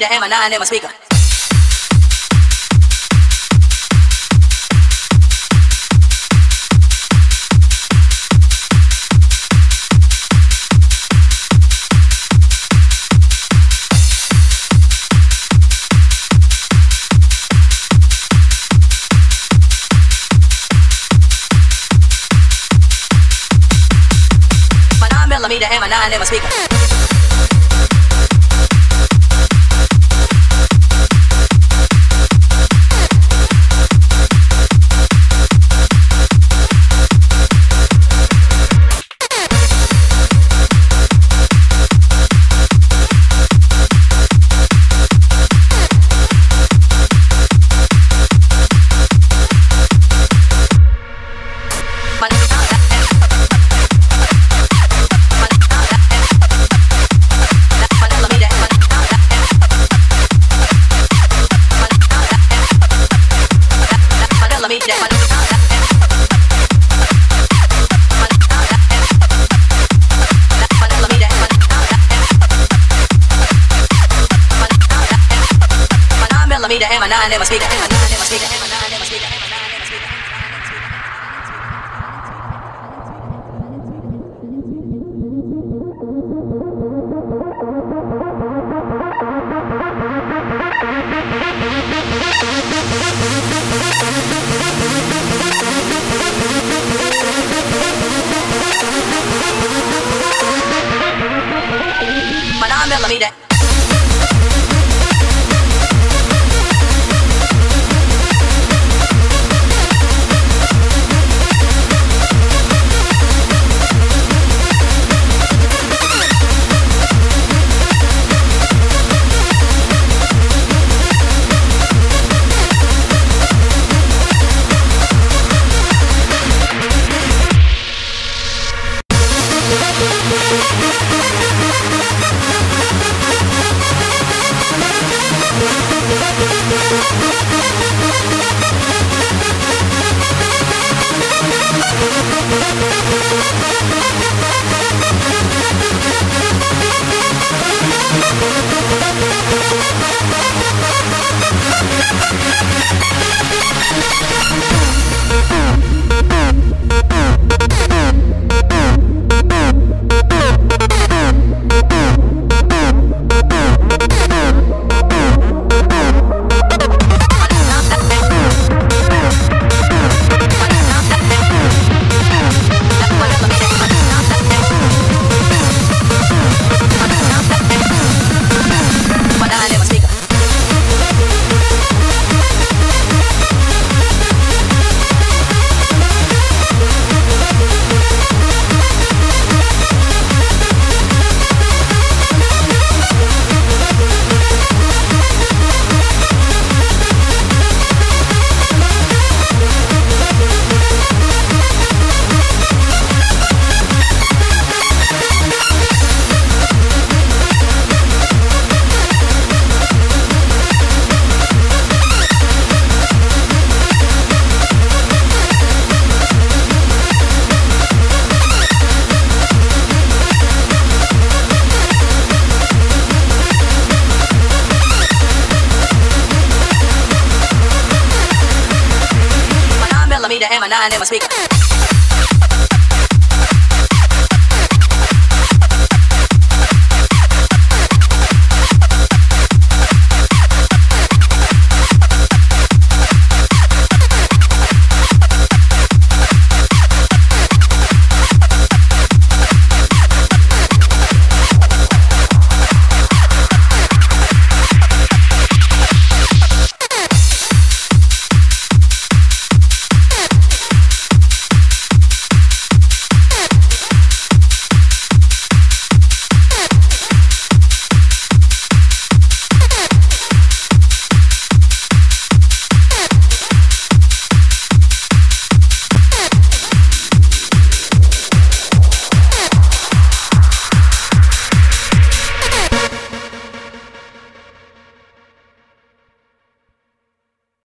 need a hammer, nine in my speaker. Me to hammer nine in my speaker. Nine in my speaker.